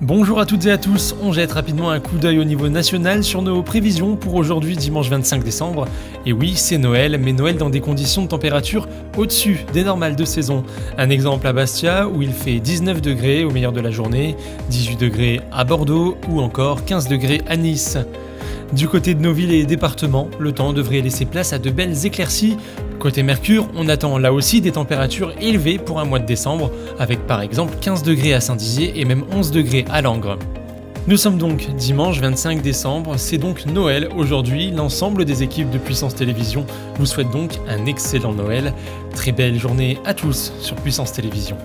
Bonjour à toutes et à tous, on jette rapidement un coup d'œil au niveau national sur nos prévisions pour aujourd'hui dimanche 25 décembre. Et oui, c'est Noël, mais Noël dans des conditions de température au-dessus des normales de saison. Un exemple à Bastia où il fait 19 degrés au meilleur de la journée, 18 degrés à Bordeaux ou encore 15 degrés à Nice. Du côté de nos villes et départements, le temps devrait laisser place à de belles éclaircies. Côté Mercure, on attend là aussi des températures élevées pour un mois de décembre, avec par exemple 15 degrés à Saint-Dizier et même 11 degrés à Langres. Nous sommes donc dimanche 25 décembre, c'est donc Noël aujourd'hui. L'ensemble des équipes de Puissance Télévision vous souhaite donc un excellent Noël. Très belle journée à tous sur Puissance Télévision.